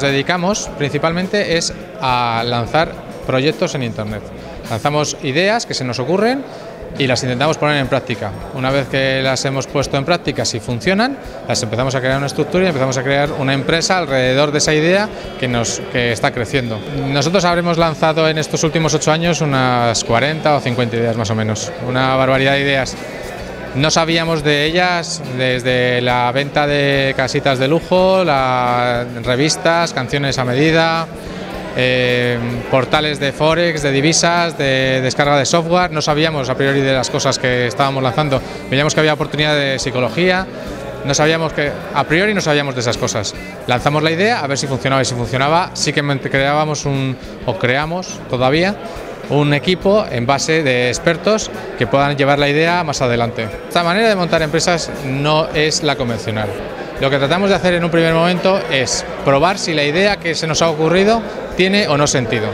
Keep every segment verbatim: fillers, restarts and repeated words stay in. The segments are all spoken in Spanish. Nos dedicamos principalmente es a lanzar proyectos en Internet. Lanzamos ideas que se nos ocurren y las intentamos poner en práctica. Una vez que las hemos puesto en práctica, si funcionan, las empezamos a crear una estructura y empezamos a crear una empresa alrededor de esa idea que, nos, que está creciendo. Nosotros habremos lanzado en estos últimos ocho años unas cuarenta o cincuenta ideas más o menos, una barbaridad de ideas. No sabíamos de ellas desde la venta de casitas de lujo, las revistas, canciones a medida, eh, portales de forex, de divisas, de descarga de software. No sabíamos a priori de las cosas que estábamos lanzando. Veíamos que había oportunidad de psicología. No sabíamos que, a priori no sabíamos de esas cosas. Lanzamos la idea a ver si funcionaba y si funcionaba sí que creábamos un, o creamos todavía un equipo en base de expertos que puedan llevar la idea más adelante. Esta manera de montar empresas no es la convencional. Lo que tratamos de hacer en un primer momento es probar si la idea que se nos ha ocurrido tiene o no sentido.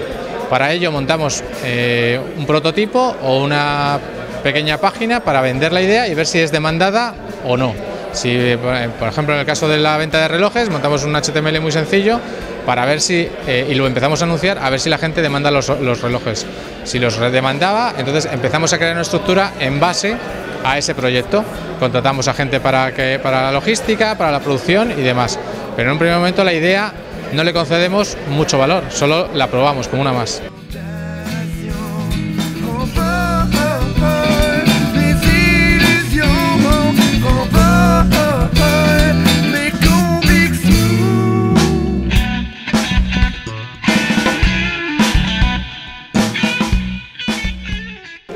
Para ello montamos eh, un prototipo o una pequeña página para vender la idea y ver si es demandada o no. Si, por ejemplo, en el caso de la venta de relojes, montamos un H T M L muy sencillo para ver si, eh, y lo empezamos a anunciar, a ver si la gente demanda los, los relojes. Si los demandaba, entonces empezamos a crear una estructura en base a ese proyecto. Contratamos a gente para, que, para la logística, para la producción y demás. Pero en un primer momento la idea no le concedemos mucho valor, solo la probamos como una más.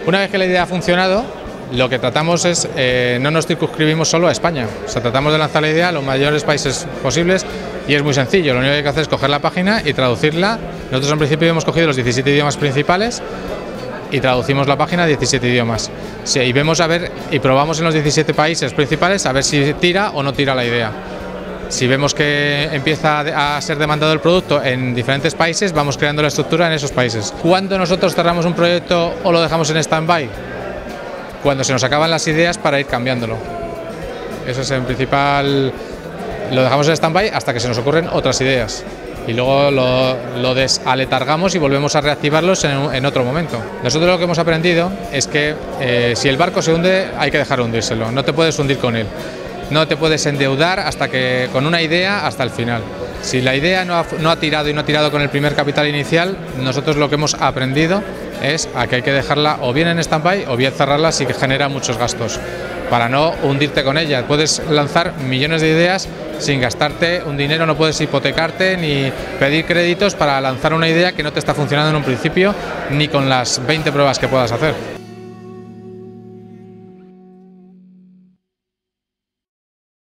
Una vez que la idea ha funcionado, lo que tratamos es, eh, no nos circunscribimos solo a España. O sea, tratamos de lanzar la idea a los mayores países posibles y es muy sencillo. Lo único que hay que hacer es coger la página y traducirla. Nosotros en principio hemos cogido los diecisiete idiomas principales y traducimos la página a diecisiete idiomas. Sí, y vemos a ver y probamos en los diecisiete países principales a ver si tira o no tira la idea. Si vemos que empieza a ser demandado el producto en diferentes países, vamos creando la estructura en esos países. ¿Cuándo nosotros cerramos un proyecto o lo dejamos en stand-by? Cuando se nos acaban las ideas para ir cambiándolo. Eso es en principal. Lo dejamos en stand-by hasta que se nos ocurren otras ideas. Y luego lo, lo desaletargamos y volvemos a reactivarlos en, en otro momento. Nosotros lo que hemos aprendido es que eh, si el barco se hunde, hay que dejar hundírselo. No te puedes hundir con él. No te puedes endeudar hasta que, con una idea hasta el final. Si la idea no ha, no ha tirado y no ha tirado con el primer capital inicial, nosotros lo que hemos aprendido es a que hay que dejarla o bien en stand-by o bien cerrarla si genera muchos gastos, para no hundirte con ella. Puedes lanzar millones de ideas sin gastarte un dinero, no puedes hipotecarte ni pedir créditos para lanzar una idea que no te está funcionando en un principio, ni con las veinte pruebas que puedas hacer.